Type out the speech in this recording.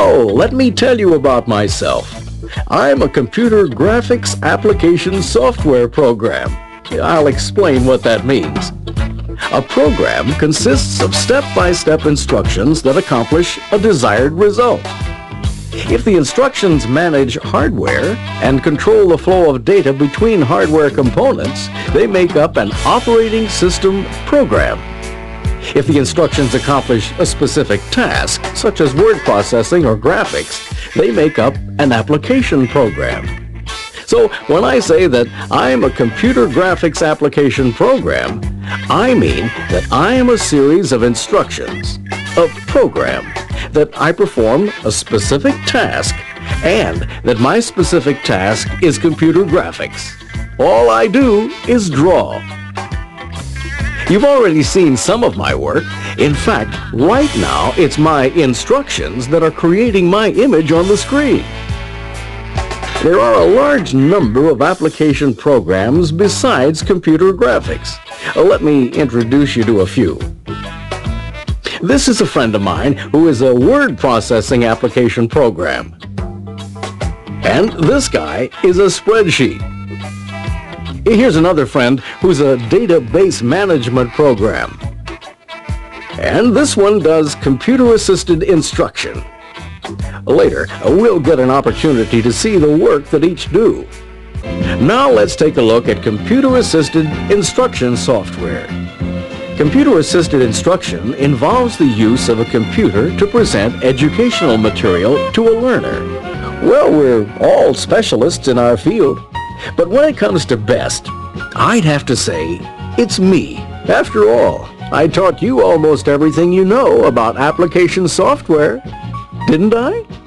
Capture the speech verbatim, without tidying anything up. Hello, let me tell you about myself. I'm a computer graphics application software program. I'll explain what that means. A program consists of step-by-step instructions that accomplish a desired result. If the instructions manage hardware and control the flow of data between hardware components, they make up an operating system program. If the instructions accomplish a specific task, such as word processing or graphics, they make up an application program. So when I say that I'm a computer graphics application program, I mean that I am a series of instructions, a program, that I perform a specific task, and that my specific task is computer graphics. All I do is draw. You've already seen some of my work. In fact, right now, it's my instructions that are creating my image on the screen. There are a large number of application programs besides computer graphics. Let me introduce you to a few. This is a friend of mine who is a word processing application program. And this guy is a spreadsheet. Here's another friend who's a database management program. And this one does computer-assisted instruction. Later, we'll get an opportunity to see the work that each do. Now let's take a look at computer-assisted instruction software. Computer-assisted instruction involves the use of a computer to present educational material to a learner. Well, we're all specialists in our field. But when it comes to best, I'd have to say it's me. After all, I taught you almost everything you know about application software, didn't I?